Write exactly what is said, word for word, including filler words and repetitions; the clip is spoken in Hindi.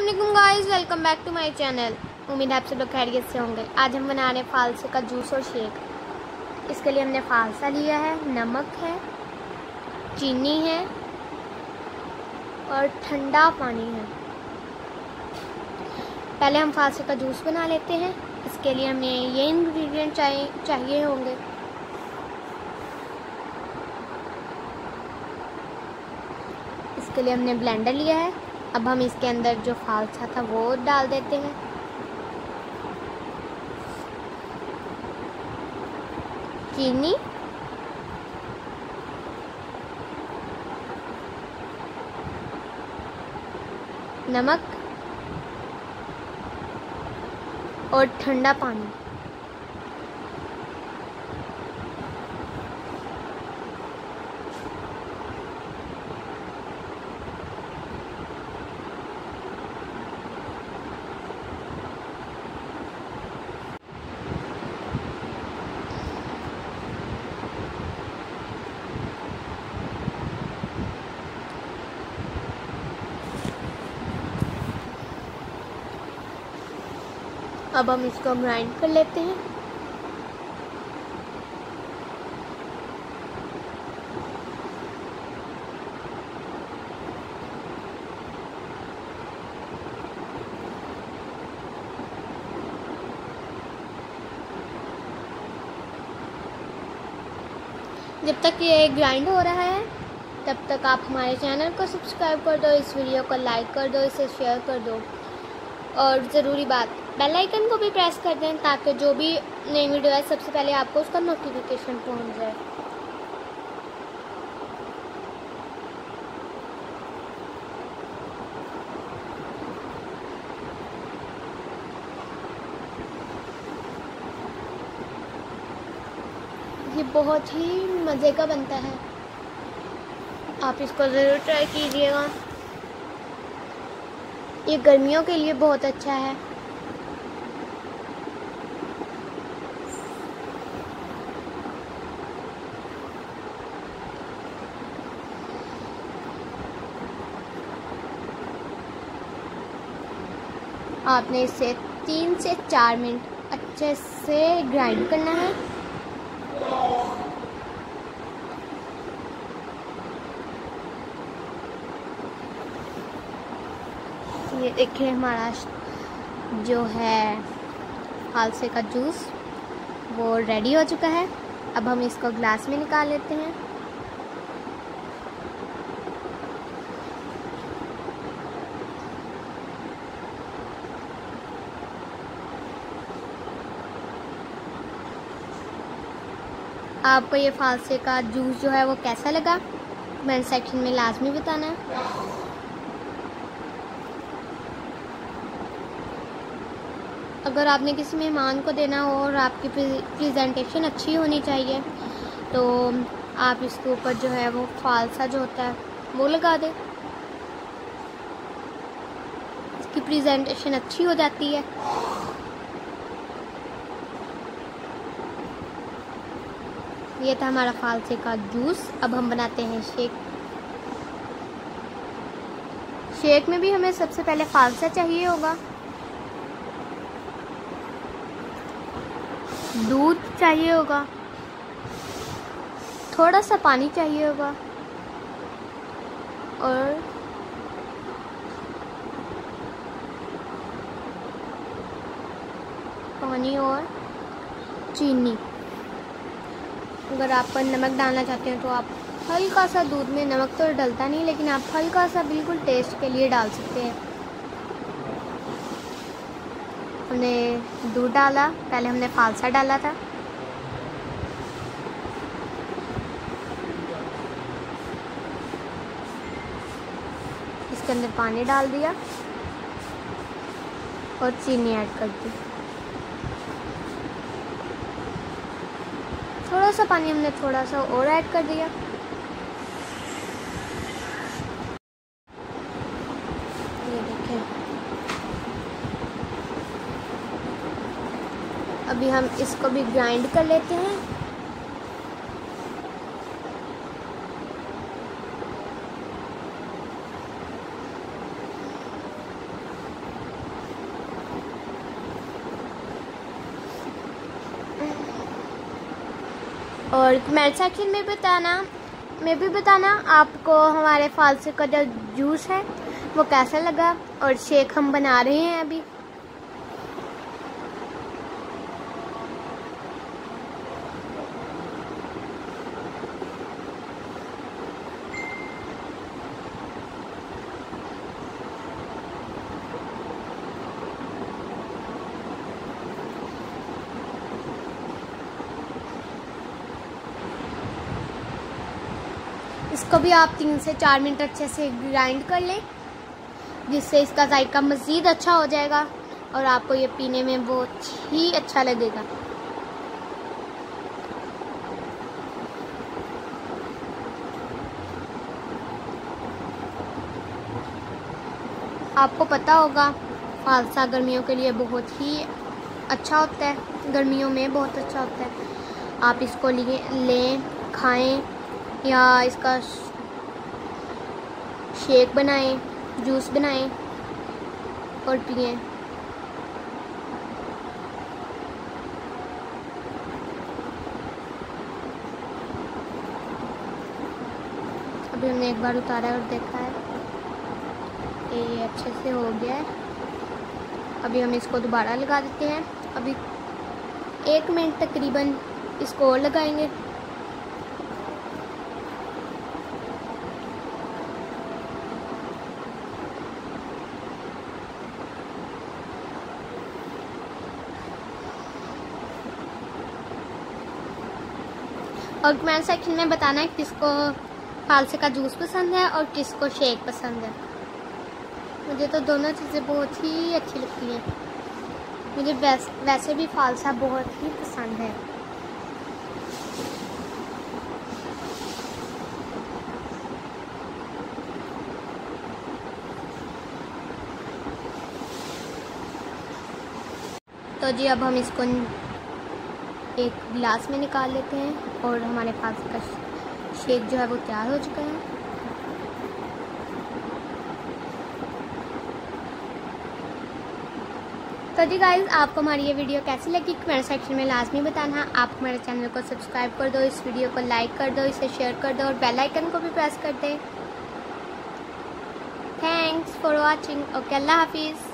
अस्सलाम guys, welcome back to my channel. उम्मीद है आप सब लोग खैरियत से होंगे। आज हम बना रहे हैं फालसा का जूस और शेक। इसके लिए हमने फालसा लिया है, नमक है, चीनी है और ठंडा पानी है। पहले हम फालसा का जूस बना लेते हैं। इसके लिए हमें ये इंग्रेडिएंट चाहिए चाहिए होंगे। इसके लिए हमने ब्लेंडर लिया है। अब हम इसके अंदर जो फालसा था वो डाल देते हैं। चीनी, नमक और ठंडा पानी। अब हम इसको ग्राइंड कर लेते हैं। जब तक ये ग्राइंड हो रहा है तब तक आप हमारे चैनल को सब्सक्राइब कर दो, इस वीडियो को लाइक कर दो, इसे शेयर कर दो और ज़रूरी बात बेल आइकन को भी प्रेस कर दें ताकि जो भी नई वीडियो है सबसे पहले आपको उसका नोटिफिकेशन पहुंच जाए। ये बहुत ही मज़े का बनता है, आप इसको ज़रूर ट्राई कीजिएगा। ये गर्मियों के लिए बहुत अच्छा है। आपने इसे तीन से चार मिनट अच्छे से ग्राइंड करना है। ये देखिए हमारा जो है फालसा का जूस वो रेडी हो चुका है। अब हम इसको ग्लास में निकाल लेते हैं। आपको ये फालसा का जूस जो है वो कैसा लगा कमेंट सेक्शन में लाजमी बताना है। अगर आपने किसी मेहमान को देना हो और आपकी प्रेजेंटेशन अच्छी होनी चाहिए तो आप इसके ऊपर जो है वो फालसा जो होता है वो लगा दें, इसकी प्रेजेंटेशन अच्छी हो जाती है। ये था हमारा फालसा का जूस। अब हम बनाते हैं शेक। शेक में भी हमें सबसे पहले फालसा चाहिए होगा, दूध चाहिए होगा, थोड़ा सा पानी चाहिए होगा और पानी और चीनी। अगर आप नमक डालना चाहते हैं तो आप हल्का सा, दूध में नमक तो डलता नहीं लेकिन आप हल्का सा बिल्कुल टेस्ट के लिए डाल सकते हैं। हमने दूध डाला, पहले हमने फालसा डाला था। इसके अंदर पानी डाल दिया और चीनी ऐड कर दी। थोड़ा सा पानी हमने थोड़ा सा और ऐड कर दिया। ये देखें, अभी हम इसको भी ग्राइंड कर लेते हैं। और कमेंट सेक्शन में बताना में भी बताना आपको हमारे फालसा का जो जूस है वो कैसा लगा। और शेक हम बना रहे हैं अभी। इसको भी आप तीन से चार मिनट अच्छे से ग्राइंड कर लें, जिससे इसका जायका मज़ीद अच्छा हो जाएगा और आपको ये पीने में बहुत ही अच्छा लगेगा। आपको पता होगा फालसा गर्मियों के लिए बहुत ही अच्छा होता है, गर्मियों में बहुत अच्छा होता है। आप इसको लें, खाएं या इसका शेक बनाएं, जूस बनाएं और पिएं। अभी हमने एक बार उतारा है और देखा है ये अच्छे से हो गया है। अभी हम इसको दोबारा लगा देते हैं। अभी एक मिनट तकरीबन इसको और लगाएंगे। और कमेंट सेक्शन में बताना है किसको फालसा का जूस पसंद है और किसको शेक पसंद है। मुझे तो दोनों चीज़ें बहुत ही अच्छी लगती हैं। मुझे वैस, वैसे भी फालसा बहुत ही पसंद है। तो जी अब हम इसको एक गिलास में निकाल लेते हैं और हमारे पास का शेक जो है वो तैयार हो चुका है। तो जी गाइज, आपको हमारी ये वीडियो कैसी लगी कमेंट सेक्शन में लाजमी बताना। आप हमारे चैनल को सब्सक्राइब कर दो, इस वीडियो को लाइक कर दो, इसे शेयर कर दो और बेल आइकन को भी प्रेस कर दें। Thanks for watching. ओके, अल्लाह हाफिज़।